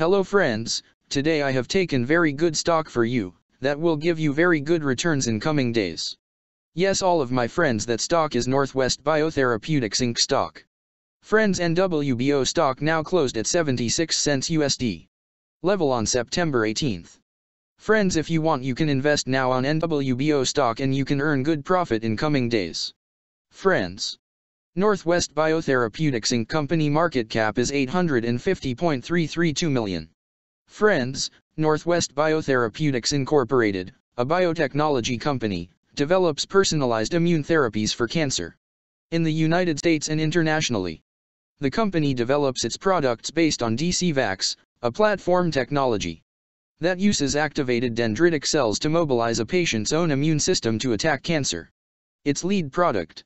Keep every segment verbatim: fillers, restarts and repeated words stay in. Hello friends, today I have taken very good stock for you, that will give you very good returns in coming days. Yes, all of my friends, that stock is Northwest Biotherapeutics Incorporated stock. Friends, N W B O stock now closed at seventy-six cents U S D. Level on September eighteenth. Friends, if you want you can invest now on N W B O stock and you can earn good profit in coming days. Friends, Northwest Biotherapeutics Incorporated company market cap is eight hundred fifty point three three two million. Friends, Northwest Biotherapeutics Incorporated, a biotechnology company, develops personalized immune therapies for cancer in the United States and internationally. The company develops its products based on D C vax, a platform technology that uses activated dendritic cells to mobilize a patient's own immune system to attack cancer. Its lead product,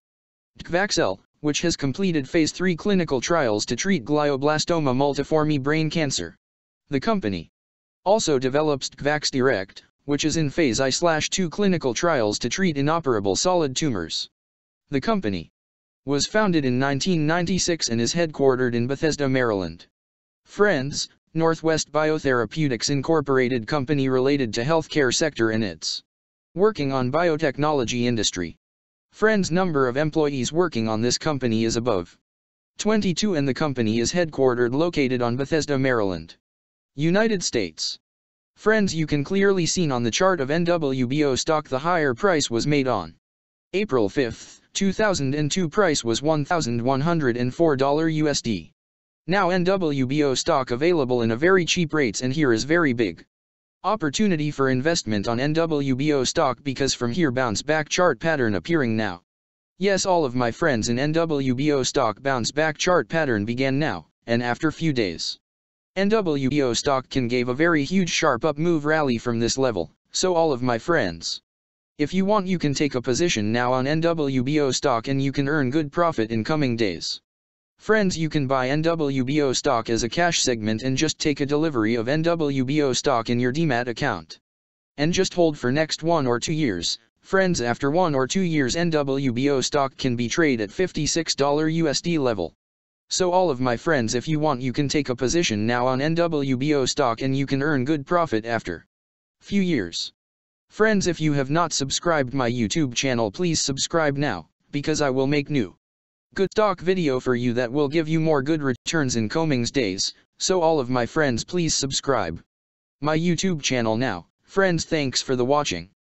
D C V A X L, which has completed phase three clinical trials to treat glioblastoma multiforme brain cancer. The company also develops G V A X Direct, which is in phase one slash two clinical trials to treat inoperable solid tumors. The company was founded in nineteen ninety-six and is headquartered in Bethesda, Maryland. Friends, Northwest Biotherapeutics Incorporated company related to healthcare sector and its working on biotechnology industry. Friends, number of employees working on this company is above twenty-two and the company is headquartered located on Bethesda, Maryland, United States. Friends, you can clearly seen on the chart of N W B O stock the higher price was made on April fifth, two thousand two. Price was one thousand one hundred four dollars U S D. Now N W B O stock available in a very cheap rates, and here is very big opportunity for investment on N W B O stock because from here bounce back chart pattern appearing now. Yes, all of my friends, in N W B O stock bounce back chart pattern began now, and after few days N W B O stock can gave a very huge sharp up move rally from this level. So all of my friends, if you want you can take a position now on N W B O stock and you can earn good profit in coming days. Friends, you can buy N W B O stock as a cash segment and just take a delivery of N W B O stock in your D MAT account and just hold for next one or two years. Friends, after one or two years N W B O stock can be traded at fifty-six dollars U S D level. So all of my friends, if you want you can take a position now on N W B O stock and you can earn good profit after few years. Friends, if you have not subscribed my YouTube channel, please subscribe now, because I will make new good stock video for you that will give you more good returns in coming days. So all of my friends, please subscribe my YouTube channel now. Friends, thanks for the watching.